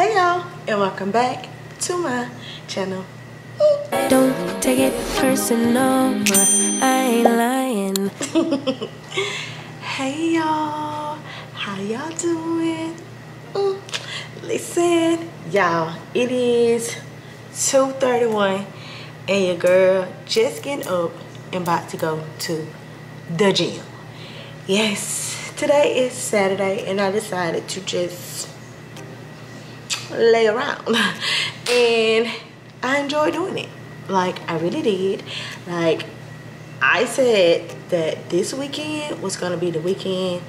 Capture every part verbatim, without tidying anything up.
Hey y'all, and welcome back to my channel. Don't take it personal, I ain't lying. Hey y'all, how y'all doing? Mm. Listen, y'all, it is two thirty-one and your girl just getting up and about to go to the gym. Yes, today is Saturday and I decided to just lay around and I enjoy doing it. Like, I really did. Like, I said that this weekend was gonna be the weekend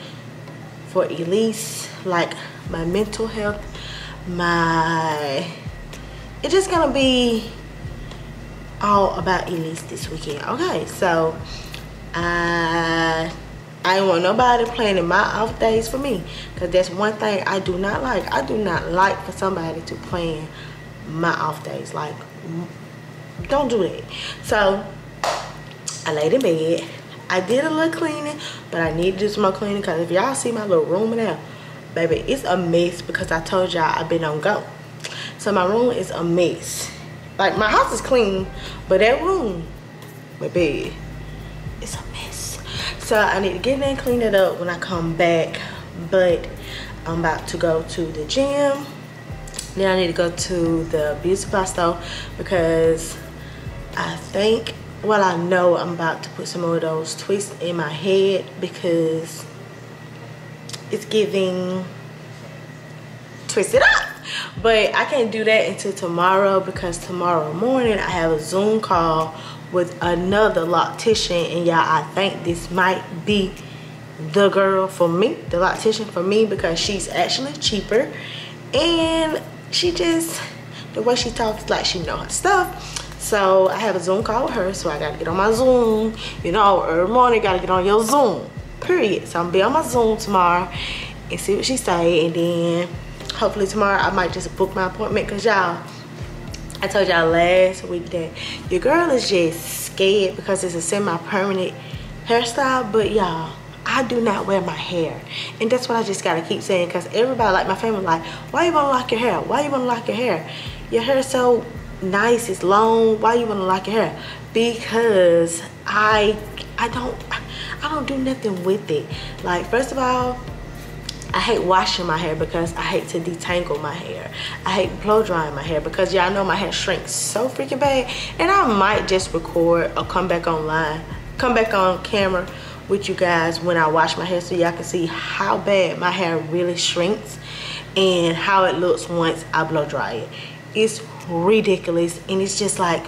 for Elise, like my mental health, my it's just gonna be all about Elise this weekend. Okay, so I I don't want nobody planning my off days for me, because that's one thing I do not like. I do not like for somebody to plan my off days. Like, don't do that. So I laid in bed. I did a little cleaning, but I need to do some more cleaning, because if y'all see my little room now, baby, it's a mess, because I told y'all I've been on go. So my room is a mess. Like, my house is clean, but that room, baby, it's a mess. So I need to get in there and clean it up when I come back. But I'm about to go to the gym. Then I need to go to the beauty supply store, because I think, well, I know I'm about to put some of those twists in my head, because it's giving twist it up. But I can't do that until tomorrow, because tomorrow morning I have a Zoom call with another loctician, and y'all, I think this might be the girl for me, the loctician for me, because she's actually cheaper and she just, the way she talks, like she know her stuff. So I have a Zoom call with her, so I gotta get on my Zoom. You know, every morning gotta get on your Zoom, period. So I'm gonna be on my Zoom tomorrow and see what she say, and then hopefully tomorrow I might just book my appointment, because y'all, I told y'all last week that your girl is just scared because it's a semi-permanent hairstyle. But y'all, I do not wear my hair, and that's what I just gotta keep saying, because everybody, like my family, like, why you wanna lock your hair? Why you wanna lock your hair? Your hair is so nice, it's long, why you want to lock your hair? Because I I don't I don't do nothing with it. Like, first of all, I hate washing my hair because I hate to detangle my hair. I hate blow drying my hair because y'all know my hair shrinks so freaking bad. And I might just record or come back online, come back on camera with you guys when I wash my hair, so y'all can see how bad my hair really shrinks and how it looks once I blow dry it. It's ridiculous, and it's just like,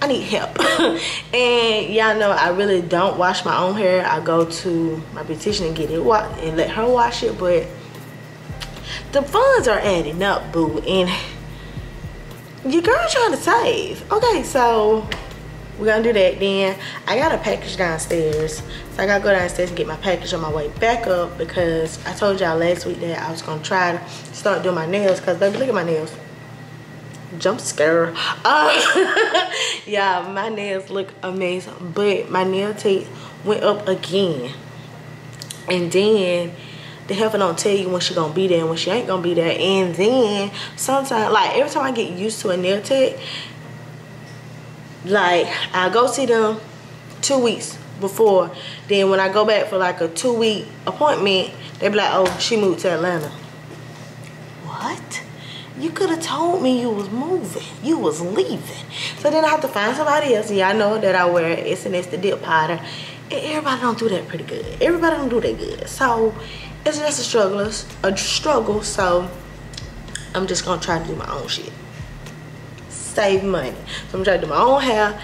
I need help. And y'all know I really don't wash my own hair. I go to my beautician and get it washed and let her wash it, but the funds are adding up, boo, and your girl trying to save. Okay, so we're gonna do that. Then I got a package downstairs, so I gotta go downstairs and get my package on my way back up, because I told y'all last week that I was gonna try to start doing my nails, because baby, look at my nails. Jump scare. Uh, yeah, my nails look amazing, but my nail tape went up again, and then the helper don't tell you when she gonna be there and when she ain't gonna be there. And then sometimes, like, every time I get used to a nail tech, like, I go see them two weeks before, then when I go back for like a two week appointment, they be like, oh, she moved to Atlanta. What? You could have told me you was moving, you was leaving. So then I have to find somebody else. Yeah, I know that I wear S N S the dip powder, and everybody don't do that pretty good. Everybody don't do that good. So it's just a struggle, a struggle. So I'm just gonna try to do my own shit. Save money. So I'm trying to do my own hair.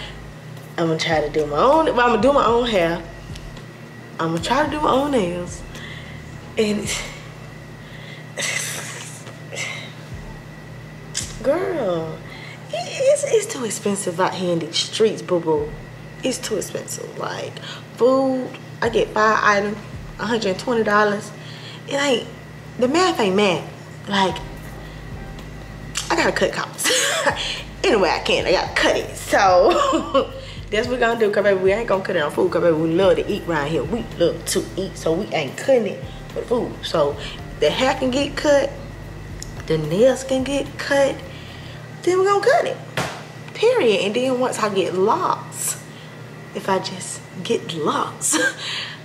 I'm gonna try to do my own. Well, I'm gonna do my own hair. I'm gonna try to do my own nails. And girl, it, it's it's too expensive out here in these streets, boo boo. It's too expensive. Like, food, I get five items, one hundred twenty dollars. It ain't the math ain't math. Like, I gotta cut costs. Anyway, I can. I gotta cut it. So that's what we're gonna do, because baby, we ain't gonna cut it on food, because baby, we love to eat around here. We love to eat, so we ain't cutting it for food. So the hair can get cut, the nails can get cut, then we're gonna cut it, period. And then once I get locks, if I just get locks,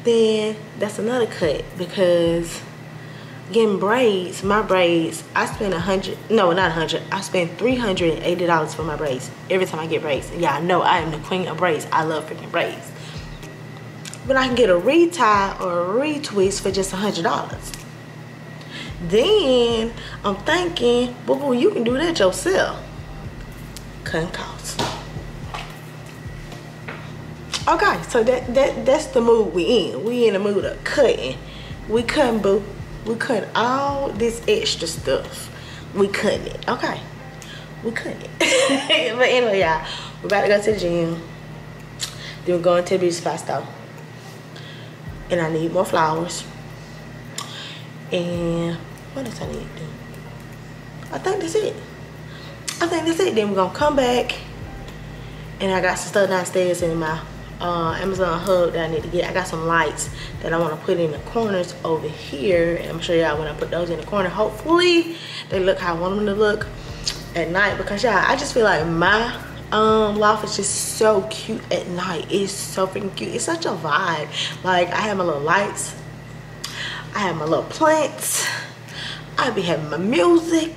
then that's another cut, because getting braids, my braids, I spend a hundred, no, not a hundred, I spend three hundred eighty dollars for my braids every time I get braids. Yeah, I know I am the queen of braids. I love freaking braids. But I can get a retie or a retwist for just a hundred dollars. Then I'm thinking, boo boo, you can do that yourself. Cutting costs. Okay, so that that that's the mood we in. We in the mood of cutting. We cutting, boo. We cut all this extra stuff. We cut it. Okay. We cut it. But anyway, y'all, we're about to go to the gym. Then we're going to the beauty supply store. And I need more flowers. And what else I need to do? I think that's it. I think that's it. Then we're going to come back. And I got some stuff downstairs in my Uh, Amazon hub that I need to get. I got some lights that I want to put in the corners over here, and I'm sure y'all, when I put those in the corner, hopefully they look how I want them to look at night, because y'all, I just feel like my um, loft is just so cute at night. It's so freaking cute. It's such a vibe. Like, I have my little lights, I have my little plants, I be having my music.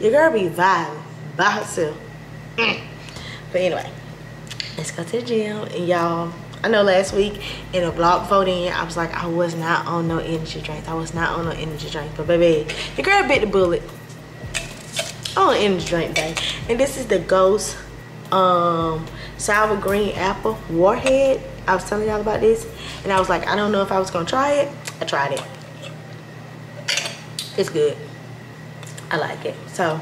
Your girl be vibing by herself. mm. But anyway, let's go to the gym. And y'all, I know last week in a vlog before then, I was like, I was not on no energy drinks. I was not on no energy drink. But baby, the girl bit the bullet. I'm on energy drink day. And this is the Ghost um, Sour Green Apple Warhead. I was telling y'all about this. And I was like, I don't know if I was going to try it. I tried it. It's good. I like it. So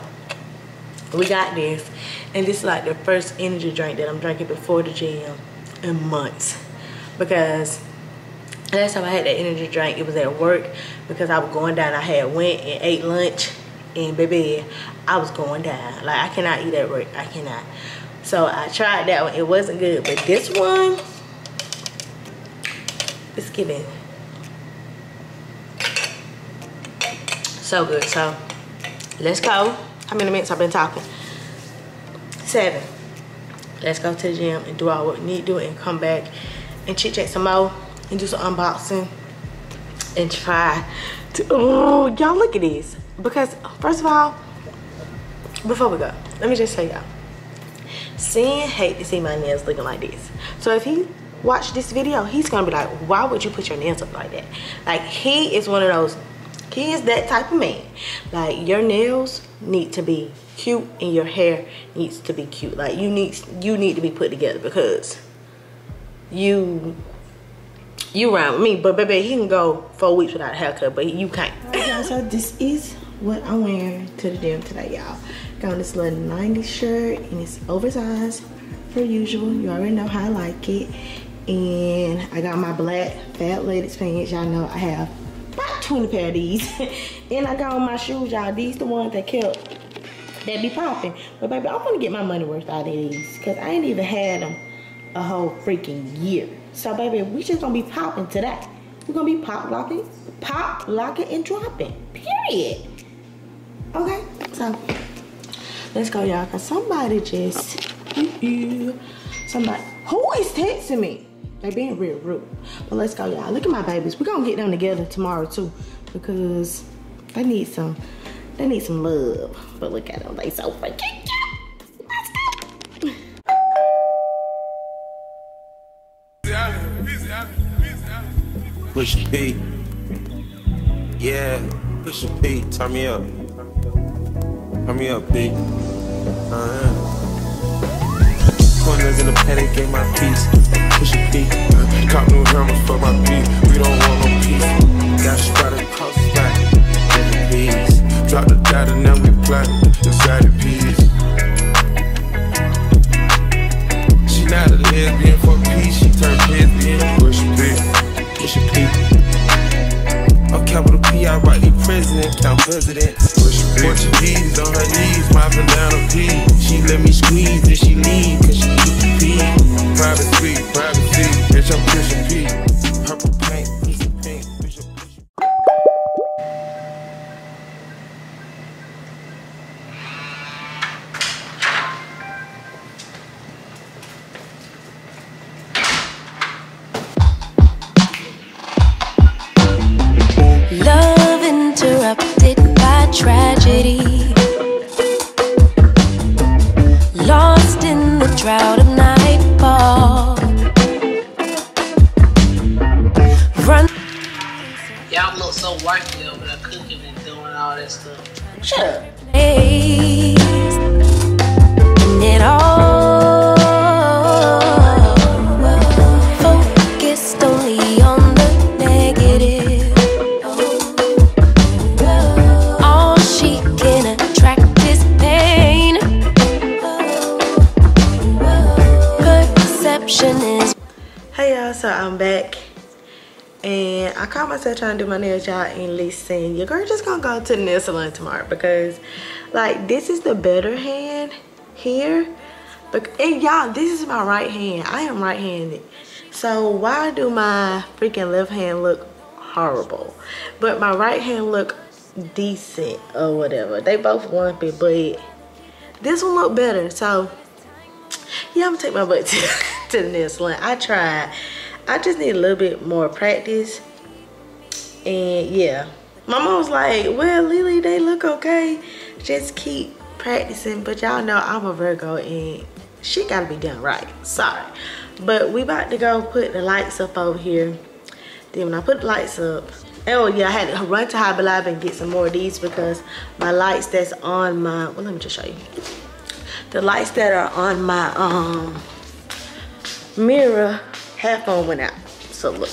we got this, and this is like the first energy drink that I'm drinking before the gym in months, because last time I had that energy drink, it was at work, because I was going down. I had went and ate lunch, and baby, I was going down. Like, I cannot eat at work. I cannot. So I tried that one. It wasn't good, but this one, it's giving so good. So let's go. How many minutes I've been talking? Seven. Let's go to the gym and do all what we need to do, and come back and chit chat some more and do some unboxing and try to. Oh, y'all, look at these. Because first of all, before we go, let me just tell y'all, Sin hate to see my nails looking like this. So if he watched this video, he's gonna be like, why would you put your nails up like that? Like, he is one of those. He is that type of man. Like, your nails need to be cute and your hair needs to be cute. Like, you need you need to be put together, because you you around with me. But baby, he can go four weeks without a haircut, but you can't. Alright, y'all, so this is what I'm wearing to the gym today, y'all. Got on this little nineties shirt, and it's oversized per usual. You already know how I like it. And I got my black Fat Ladies pants. Y'all know I have about twenty pair of these. Then I got on my shoes, y'all. These the ones that kept, that be popping. But baby, I'm gonna get my money worth out of these, because I ain't even had them a whole freaking year. So baby, we just gonna be popping today. We're gonna be pop locking, pop locking and dropping, period. Okay, so let's go, y'all, because somebody just, somebody, who is texting me? They being real rude. But let's go, y'all. Look at my babies. We're gonna get them together tomorrow too, because they need some they need some love. But look at them, they so freaking cute. Let's go. Push P. Yeah, push P, turn me up. Turn me up, P. Uh-huh. Corners in the paddock, gave my piece. Push your feet. Cop new hammers for my beat. We don't want no peace. Got spotted, cross back. Peace. Drop the dot and now we plot. Inside the peas. She not a lesbian for peace. She turned lesbian. Push your feet. Push your feet. On capital P, I write the president. I'm president. Portuguese on her knees, mopping down a pee. She let me squeeze and she leave, cause she need to pee. Private street, private street, bitch, I'm pushing pee. Purple paint, pushing pink, bitch, I'm pushing. that stuff. Shut up. And it all focused only on the negative. All she can attract is pain. Her perception is. Hey y'all, so I'm back. And I caught myself trying to do my nails, y'all, and listen, your girl just gonna go to the nail salon tomorrow because, like, this is the better hand here. But, and y'all, this is my right hand. I am right-handed. So why do my freaking left hand look horrible? But my right hand look decent or whatever. They both lumpy, but this one look better. So, yeah, I'm gonna take my butt to, to the nail salon. I tried. I just need a little bit more practice. And yeah, my mom was like, well, Lily, they look okay, just keep practicing. But y'all know I'm a Virgo and she gotta be done right. Sorry, but we about to go put the lights up over here. Then when I put the lights up, oh yeah, I had to run to Hobby Lobby and get some more of these because my lights that's on my, well, let me just show you the lights that are on my um mirror. Half on went out, so look.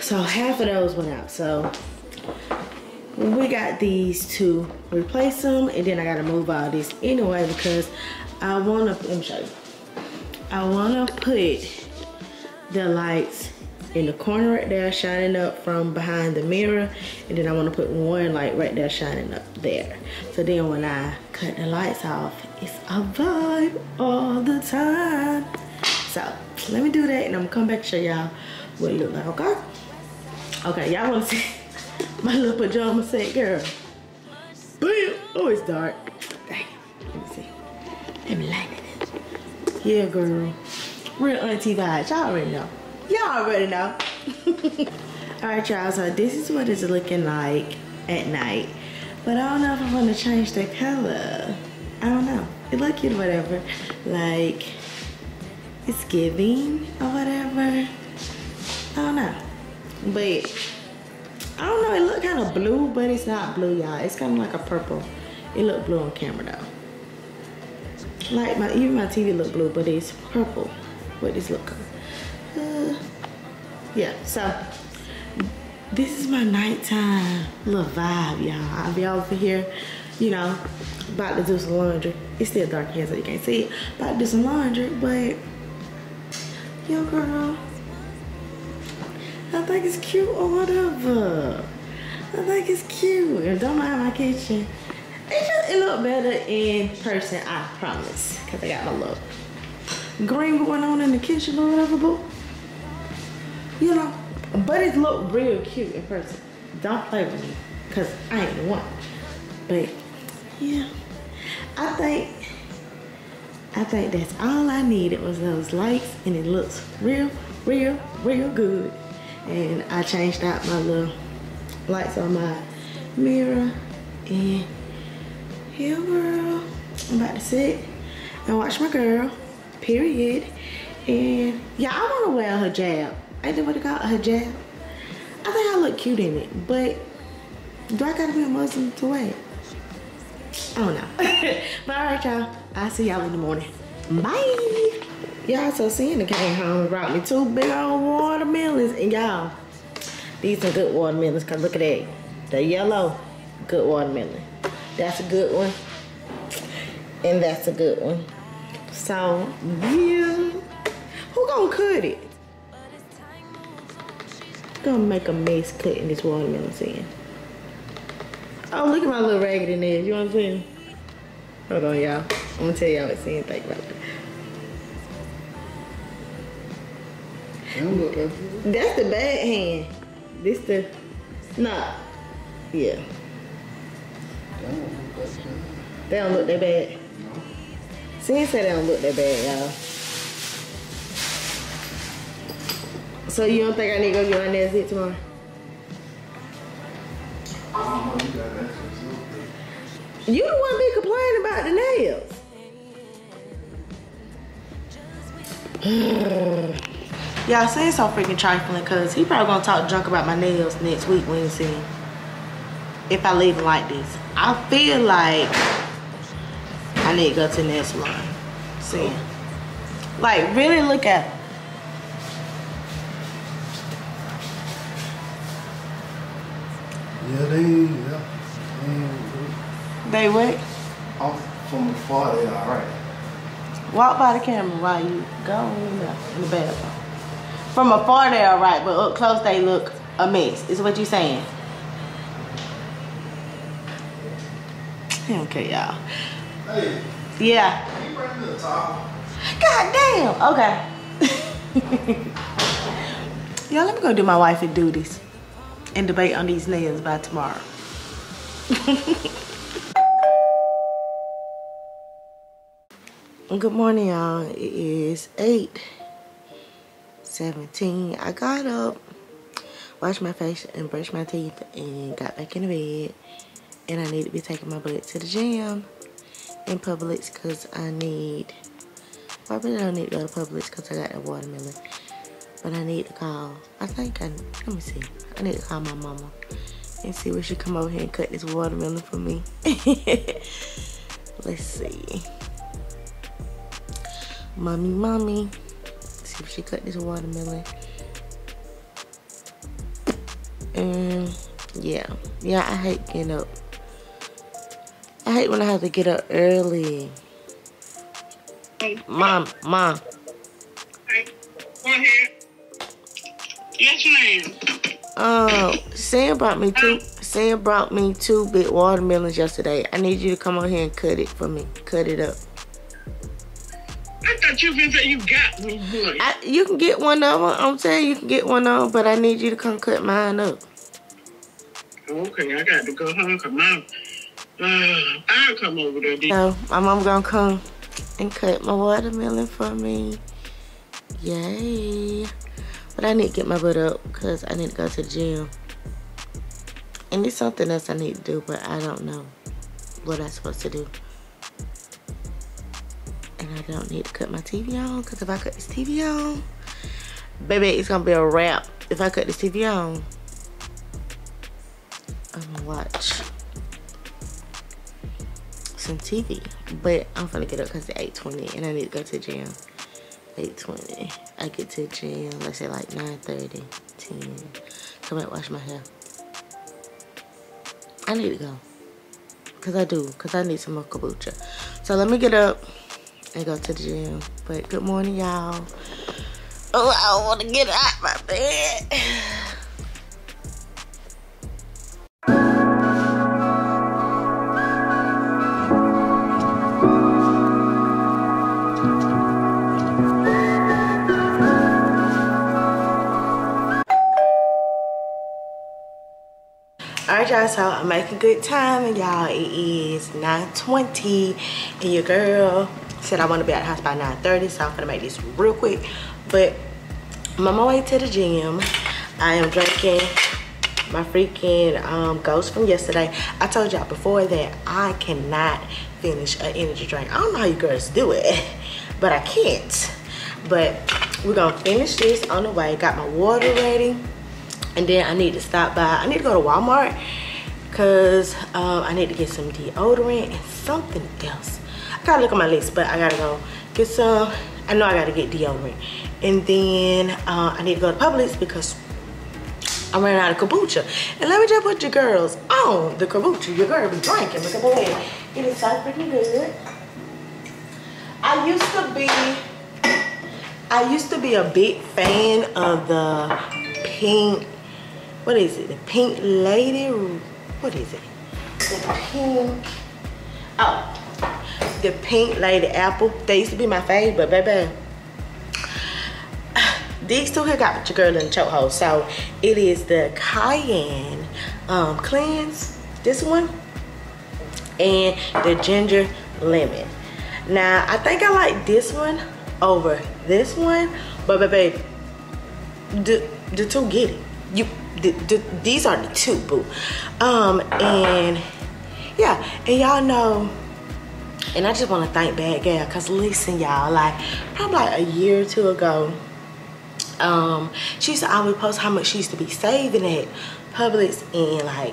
So half of those went out, so we got these to replace them, and then I gotta move all this anyway because I wanna, let me show you. I wanna put the lights in the corner right there shining up from behind the mirror, and then I wanna put one light right there shining up there. So then when I cut the lights off, it's a vibe all the time. So let me do that and I'm gonna come back and show y'all what it look like, okay? Okay, y'all wanna see my little pajama set, girl? Bam! Oh, it's dark. Dang, let me see. Let me light it up. Yeah, girl. Real auntie vibes, y'all already know. Y'all already know. All right, y'all, so this is what it's looking like at night. But I don't know if I'm gonna change the color. I don't know. It look cute or whatever. Like, it's giving or whatever. I don't know. But I don't know, it look kind of blue, but it's not blue, y'all. It's kind of like a purple. It look blue on camera though. Like my, even my T V look blue, but it's purple with this look. Uh, yeah, so this is my nighttime little vibe, y'all. I'll be over here, you know, about to do some laundry. It's still dark here so you can't see it. About to do some laundry, but yo, girl, I think it's cute or whatever. I think it's cute. And don't mind my kitchen. It just, it look better in person, I promise. Because I got my little green going on in the kitchen or whatever, but, you know, but it look real cute in person. Don't play with me, because I ain't the one. But, yeah, I think... I think that's all I needed was those lights, and it looks real, real, real good. And I changed out my little lights on my mirror. And here, girl, I'm about to sit and watch my girl, period. And yeah, I wanna wear a hijab. Ain't that what they call it, a hijab? I think I look cute in it, but do I gotta be a Muslim to wear it? I don't know. But all right, y'all. I'll see y'all in the morning. Bye. Y'all, so Sienna came home and brought me two big old watermelons. And y'all, these are good watermelons because look at that. The yellow, good watermelon. That's a good one. And that's a good one. So, yeah. Who gonna cut it? Gonna make a mess cutting this watermelon, Sienna. Oh, look at my little raggedy nails. You know what I'm saying? Hold on, y'all. I'm gonna tell y'all what Sienna think about that. That's the bad hand. This the nah. Yeah. They don't look that bad. Sienna said they don't look that bad, y'all. So you don't think I need to go get my nails hit tomorrow? You the one be complaining about the nails. Y'all, Sam's so freaking trifling because he probably gonna talk junk about my nails next week when you see him. if I leave it like this. I feel like I need to go to the next one. See? Like, really look at it. Yeah, they, yeah. They, they what? I'm from afar, they all right. Walk by the camera while you go in the bathroom. From afar, they all right, but up close, they look a mess, is what you saying. Okay, y'all. Hey. Yeah. Can you bring me the towel? God damn. Okay. Y'all, let me go do my wife and duties and debate on these nails by tomorrow. Good morning, y'all. It is eight seventeen. I got up, washed my face and brushed my teeth and got back in the bed. And I need to be taking my butt to the gym in Publix because I need, I really don't need to go to Publix because I got that watermelon. But I need to call, I think, I let me see. I need to call my mama and see where she come over here and cut this watermelon for me. Let's see. Mommy, mommy. Let's see if she cut this watermelon. And yeah. Yeah, I hate getting up. I hate when I have to get up early. Hey. Mom, mom. Hey, go ahead. Yes, ma'am. Uh, Sam brought me two. Sam brought me two big watermelons yesterday. I need you to come over here and cut it for me. Cut it up. I thought you been saying you got me one. I, you can get one of them. I'm saying you can get one of them, but I need you to come cut mine up. Okay, I got to go home. Come on, uh, I'll come over there. So my mom gonna come and cut my watermelon for me. Yay! But I need to get my butt up because I need to go to the gym. And there's something else I need to do, but I don't know what I'm supposed to do. And I don't need to cut my T V on because if I cut this T V on, baby, it's going to be a wrap. If I cut this T V on, I'm going to watch some T V. But I'm going to get up because it's eight twenty and I need to go to the gym. eight twenty. I get to the gym, let's say like nine thirty, ten. Come out, wash my hair. I need to go. Because I do. Because I need some more kombucha. So let me get up and go to the gym. But good morning, y'all. Oh, I don't want to get out my bed. Y'all, so I'm making good time and y'all, it is nine twenty and your girl said I want to be at the house by nine thirty, so I'm gonna make this real quick. But I'm on my way to the gym. I am drinking my freaking um Ghost from yesterday. I told y'all before that I cannot finish an energy drink. I don't know how you girls do it, but I can't. But we're gonna finish this on the way. Got my water ready. And then I need to stop by. I need to go to Walmart because um, I need to get some deodorant and something else. I gotta look at my list, but I gotta go get some. I know I gotta get deodorant. And then uh, I need to go to Publix because I ran out of kombucha. And let me just put your girls on the kombucha. Your girl be drinking because boy, it is so freaking good. I used to be, I used to be a big fan of the pink. What is it? The Pink Lady? What is it? The pink. Oh, the Pink Lady apple. They used to be my fave, but baby, these two here got your girl in the chokehold. So it is the cayenne um, cleanse, this one, and the ginger lemon. Now I think I like this one over this one, but baby, the the two get it. You. The, the, these are the two, boo. Um, and yeah, and y'all know, and I just want to thank Bad Gal because listen, y'all, like probably like a year or two ago, um, she used to always post how much she used to be saving at Publix and like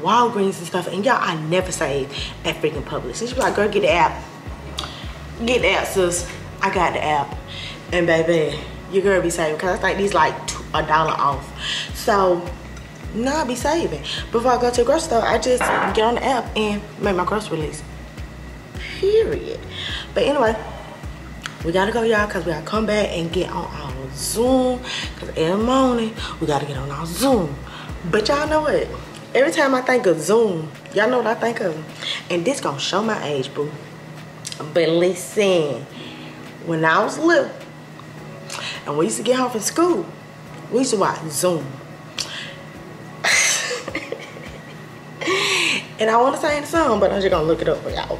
Walgreens and stuff, and y'all, I never saved at freaking Publix. She's like, girl, get the app. Get the app, sis. I got the app. And baby, your girl be saving, because I think these like two, a dollar off. So, nah, I be saving. Before I go to the grocery store, I just get on the app and make my grocery list. Period. But anyway, we gotta go, y'all, because we gotta come back and get on our Zoom. Because every morning, we gotta get on our Zoom. But y'all know what? Every time I think of Zoom, y'all know what I think of. And this gonna show my age, boo. But listen, when I was little, and we used to get home from school, we used to watch Zoom. And I wanna sing the song, but I'm just gonna look it up for y'all.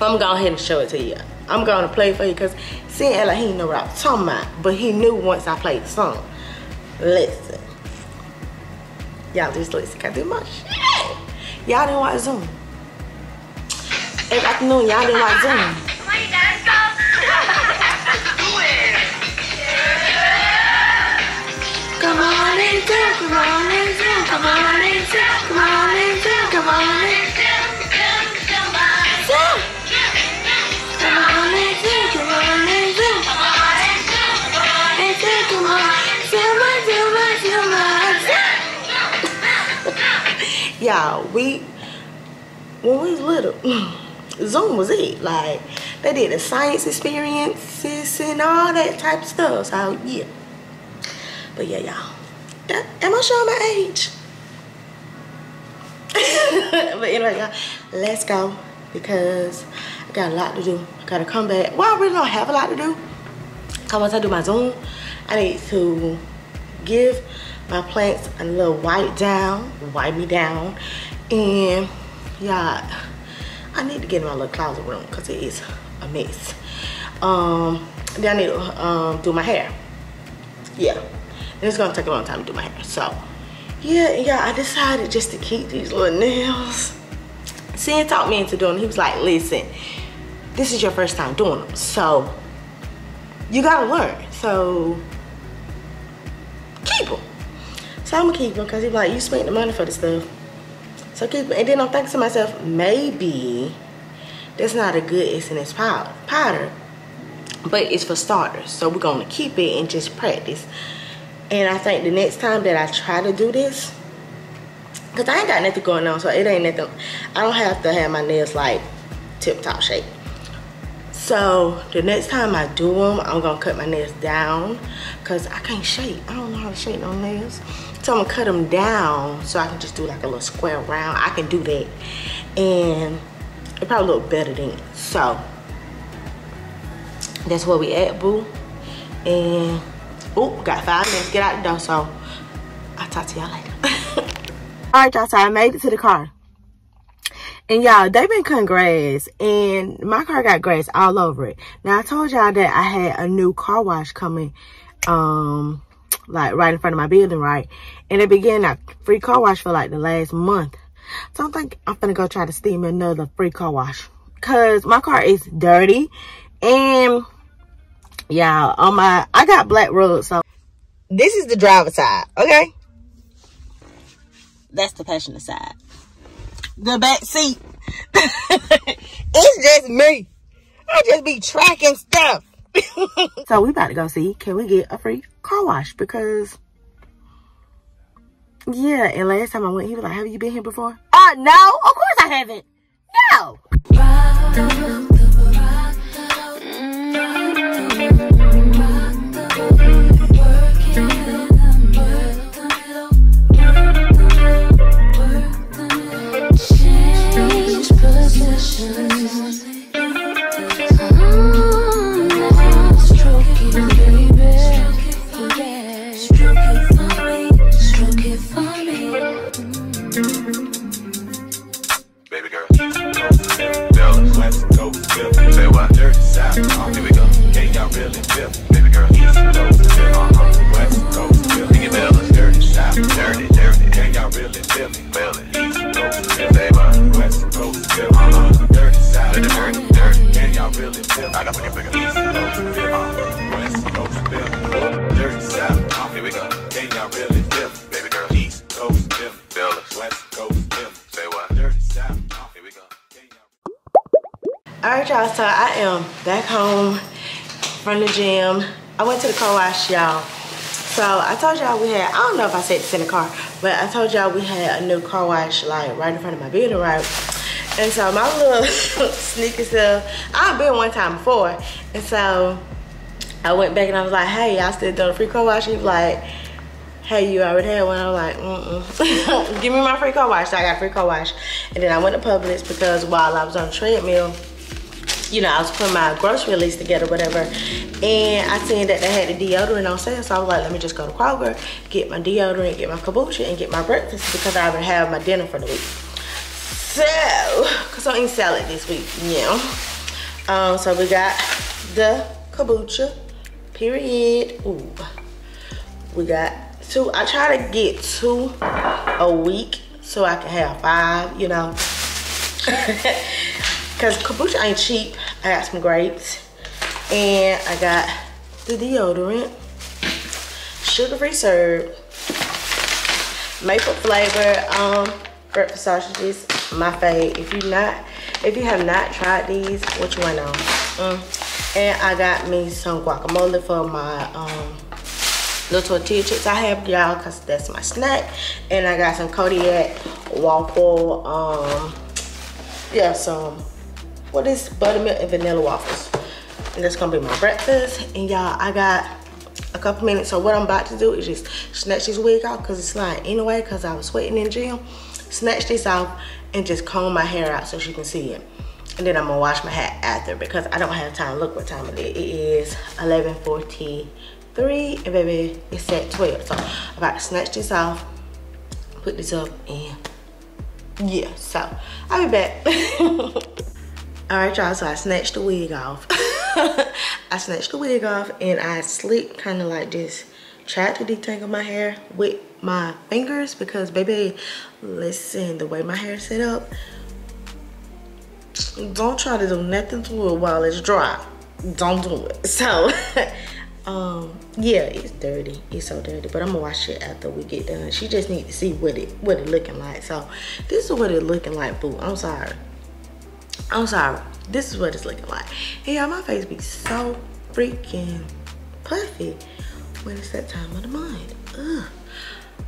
I'm gonna go ahead and show it to you. I'm gonna play it for you, cause seeing Ella, he didn't know what I was talking about, but he knew once I played the song. Listen. Y'all just listen, I do my shit. Y'all didn't watch Zoom. Every afternoon, y'all didn't watch Zoom. Come on, you guys, go. Come on and do, come on and do, come on and do, come on and do, come on and do, come on and do. Come on and do, come on and do, come on and do, come on and do, come on and do, come on and do. Y'all, we, when we was little, Zoom was it. Like, they did the science experiences and all that type of stuff. So, yeah. But, yeah, y'all. Am I showing my age? But, anyway, y'all, let's go. Because I got a lot to do. I got to come back. Well, I really don't have a lot to do. Because once I do my Zoom, I need to give my plants a little wipe down, wipe me down, and y'all, I need to get in my little closet room because it is a mess. Um, then I need to um, do my hair. Yeah, and it's gonna take a long time to do my hair. So, yeah, yeah, I decided just to keep these little nails. Sin taught me into doing them. He was like, "Listen, this is your first time doing them, so you gotta learn." So, keep them. So I'm gonna keep them because he's like, you spent the money for this stuff. So keep them. And then I'm thinking to myself, maybe that's not a good S N S powder, but it's for starters. So we're gonna keep it and just practice. And I think the next time that I try to do this, because I ain't got nothing going on, so it ain't nothing. I don't have to have my nails like tip-top shape. So the next time I do them, I'm gonna cut my nails down because I can't shape. I don't know how to shape no nails. So I'm gonna cut them down so I can just do like a little square round. I can do that. And it probably look better than it. So that's where we at, boo. And, oh, got five minutes. Get out the door. So I'll talk to y'all later. All right, y'all, so I made it to the car. And y'all, they been cutting grass, and my car got grass all over it. Now, I told y'all that I had a new car wash coming, um, like, right in front of my building, right? And they began a free car wash for, like, the last month. So, I think I'm finna go try to steam another free car wash. Because my car is dirty. And, y'all, on my, I got black rugs, so. This is the driver's side, okay? That's the passenger side. The back seat. It's just me. I just be tracking stuff. So we about to go see, can we get a free car wash? Because, yeah, and last time I went, he was like, have you been here before? Uh, no, of course I haven't. No. Baby girl, go, Dallas, let's go. All right, y'all, so I am back home from the gym. I went to the car wash, y'all. So I told y'all we had, I don't know if I said this in the car, but I told y'all we had a new car wash, like, right in front of my building, right? And so my little sneaky self, I've been one time before, and so I went back and I was like, hey, I still doing a free car wash? He was like, hey, you already had one. I was like, mm-mm. Give me my free car wash. So I got a free car wash. And then I went to Publix because while I was on the treadmill, you know, I was putting my grocery list together, whatever. And I seen that they had the deodorant on sale. So I was like, let me just go to Kroger, get my deodorant, get my kombucha, and get my breakfast because I already have my dinner for the week. So, because I'm eating salad this week, yeah. Um, so we got the kombucha, period. Ooh. We got two. I try to get two a week so I can have five, you know. Because kombucha ain't cheap. I got some grapes. And I got the deodorant. Sugar-free syrup. Maple flavor um, breakfast sausages. My fave. If you not, if you have not tried these, what you want on? Mm. And I got me some guacamole for my... Um, little tortilla chips I have, y'all, because that's my snack. And I got some Kodiak waffle, um, yeah, some, what is buttermilk and vanilla waffles. And that's going to be my breakfast. And, y'all, I got a couple minutes. So what I'm about to do is just snatch this wig off because it's lying anyway because I was sweating in the gym. Snatch this off and just comb my hair out so she can see it. And then I'm going to wash my hat after because I don't have time. Look what time it is. It is eleven forty. Three and baby, it's at twelve. So I'm about to snatch this off, put this up, and yeah, so I'll be back. All right, y'all, so I snatched the wig off. I snatched the wig off and I slicked kind of like this, tried to detangle my hair with my fingers because baby, listen, the way my hair is set up, don't try to do nothing to it while it's dry. Don't do it. So um yeah, it's dirty, it's so dirty, but I'm gonna wash it after we get done. She just needs to see what it what it looking like. So this is what it looking like, boo. I'm sorry, I'm sorry, this is what it's looking like. Hey y'all, my face be so freaking puffy when it's that time of the month. Ugh.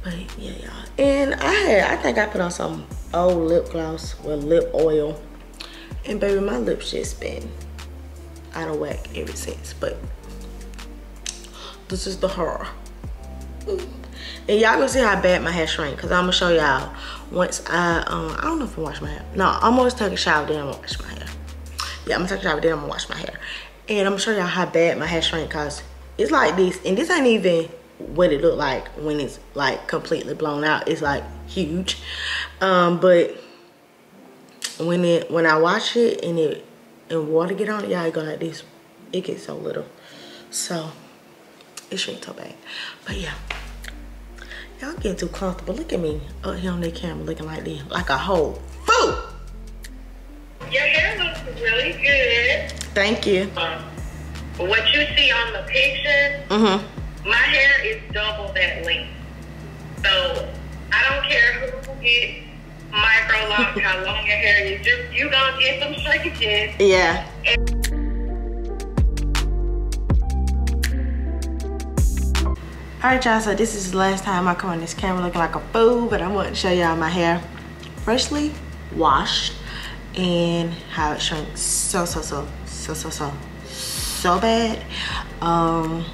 But yeah, y'all, and I had I think I put on some old lip gloss with lip oil, and baby, my lips just been out of whack ever since. But this is the hair. And y'all gonna see how bad my hair shrank because I'm gonna show y'all once I, um, I don't know if I wash my hair. No, I'm always taking a shower, then I'm gonna wash my hair. Yeah, I'm gonna take a shower, then I'm gonna wash my hair. And I'm gonna show y'all how bad my hair shrank because it's like this. And this ain't even what it look like when it's like completely blown out. It's like huge. Um, but when it when I wash it and it and water get on it, y'all go like this. It gets so little. So it shrinks so bad. But yeah, y'all getting too comfortable. Look at me up here on that camera looking like this, like a whole fool. Your hair looks really good. Thank you. Um, what you see on the picture, mm-hmm. my hair is double that length. So I don't care who gets micro locks, how long your hair is. You're, you're gonna get some shrinkages. Yeah. And alright, y'all, so this is the last time I come on this camera looking like a fool, but I want to show y'all my hair freshly washed and how it shrinks so, so, so, so, so, so, so bad. Um,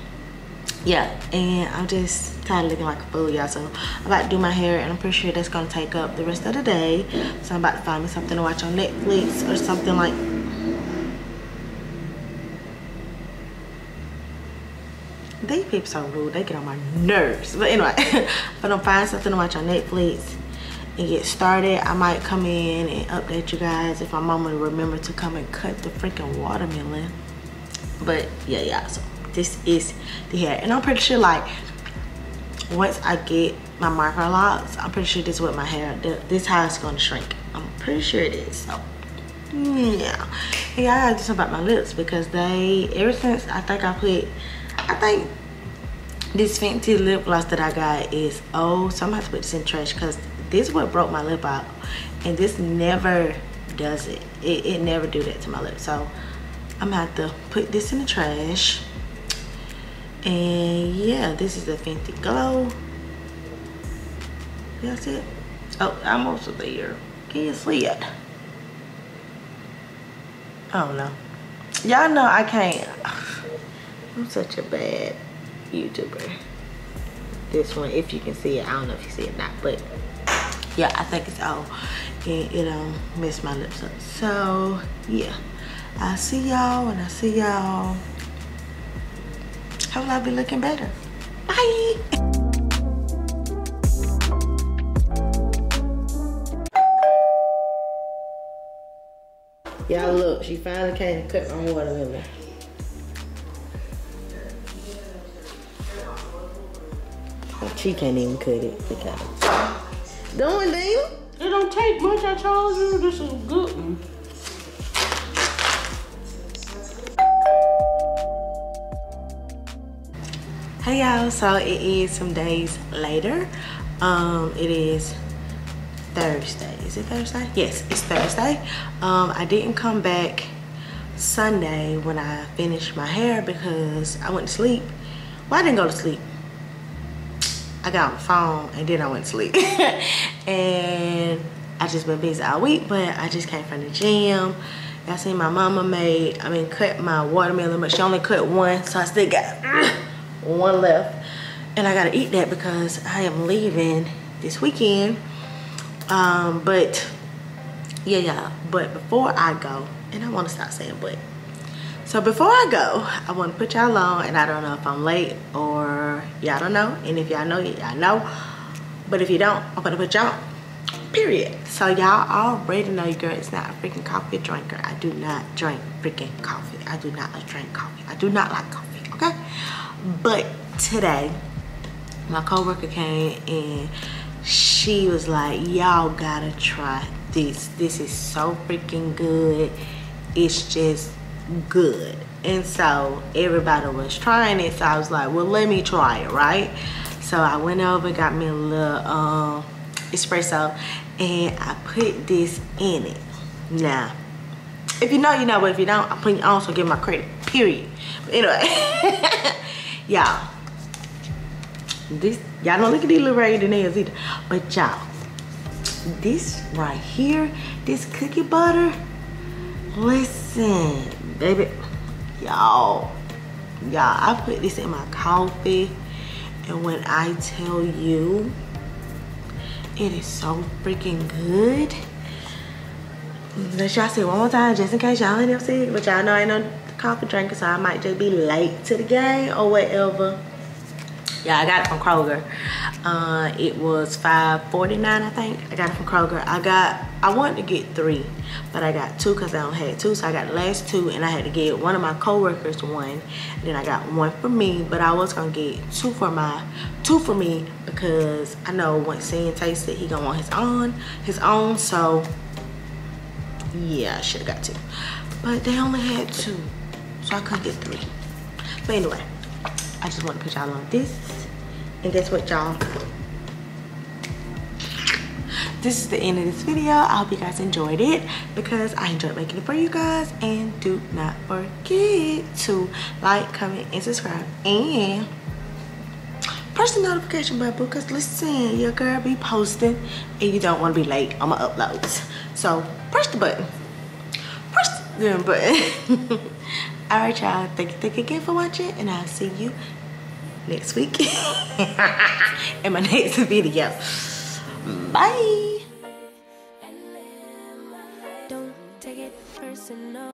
yeah, and I'm just tired of looking like a fool, y'all, so I'm about to do my hair, and I'm pretty sure that's going to take up the rest of the day, so I'm about to find me something to watch on Netflix or something like that. These people so rude, they get on my nerves. But anyway, if I don't find something to watch on Netflix and get started, I might come in and update you guys if my mama would remember to come and cut the freaking watermelon. But yeah, yeah, so this is the hair. And I'm pretty sure, like, once I get my micro locks, I'm pretty sure this is what my hair, this is how it's gonna shrink. I'm pretty sure it is, so. Yeah. And y'all gotta do something about my lips because they, ever since I think I put, I think this Fenty lip gloss that I got is old, so I'm gonna have to put this in trash because this is what broke my lip out, and this never does it. It, it never do that to my lips. So I'm gonna have to put this in the trash. And yeah, this is the Fenty Glow. That's it. Oh, I'm also there. Can you see it? I don't know. Y'all know I can't. I'm such a bad YouTuber. This one, if you can see it. I don't know if you see it or not, but yeah, I think it's all. And it um messed my lips up. So yeah. I see y'all and I see y'all. How will I be looking better? Bye! Y'all look, she finally came and cut my watermelon. She can't even cut it. Doing, Dina? It don't take much, I told you. This is a good one. Hey y'all, so it is some days later. Um, it is Thursday. Is it Thursday? Yes, it's Thursday. Um, I didn't come back Sunday when I finished my hair because I went to sleep. Well, I didn't go to sleep. I got on the phone and then I went to sleep. And I just been busy all week, but I just came from the gym. Y'all seen my mama made, I mean, cut my watermelon, but she only cut one, so I still got one left, and I gotta eat that because I am leaving this weekend. Um, but yeah, yeah. But before I go, and I want to stop saying but. So before I go, I want to put y'all on, and I don't know if I'm late or y'all don't know, and if y'all know, y'all know. But if you don't, I'm gonna put y'all. Period. So y'all already know your girl is not a freaking coffee drinker. I do not drink freaking coffee. I do not drink coffee. I do not like coffee. Okay. But today, my coworker came and she was like, y'all gotta try this. This is so freaking good. It's just good. And so everybody was trying it. So I was like, well, let me try it, right? So I went over, got me a little um, espresso, and I put this in it. Now, if you know, you know, but if you don't, I'm putting it on, so give my credit, period. But anyway. Y'all, this, y'all don't look at these little raggedy nails either. But y'all, this right here, this cookie butter, listen, baby, y'all, y'all, I put this in my coffee, and when I tell you, it is so freaking good. Let y'all see one more time, just in case y'all ain't never seen it, but y'all know I ain't no coffee drinker, so I might just be late to the game or whatever. Yeah, I got it from Kroger. Uh, it was five forty-nine, I think. I got it from Kroger. I got, I wanted to get three, but I got two because I only had two, so I got the last two, and I had to get one of my coworkers one, and then I got one for me. But I was gonna get two for my, two for me because I know once Sam tastes it, he gonna want his own, his own. So yeah, I should have got two, but they only had two. So I couldn't get three. But anyway, I just want to put y'all on this. And guess what, y'all? This is the end of this video. I hope you guys enjoyed it because I enjoyed making it for you guys. And do not forget to like, comment, and subscribe. And press the notification button because listen, your girl be posting and you don't want to be late on my uploads. So press the button. Press the button. Alright y'all, thank you, thank you again for watching, and I'll see you next week in my next video. Bye!